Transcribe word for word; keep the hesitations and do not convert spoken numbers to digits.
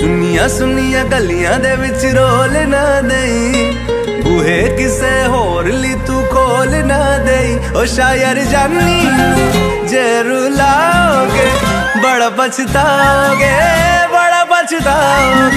सुनिया सुनिया गलियां दे विच रोल ना देई, बूहे किसे होर ली तू खोल ना देई। ओ शायर जानी जे रुलाओगे बड़ा पछताओगे, बड़ा पछताओगे।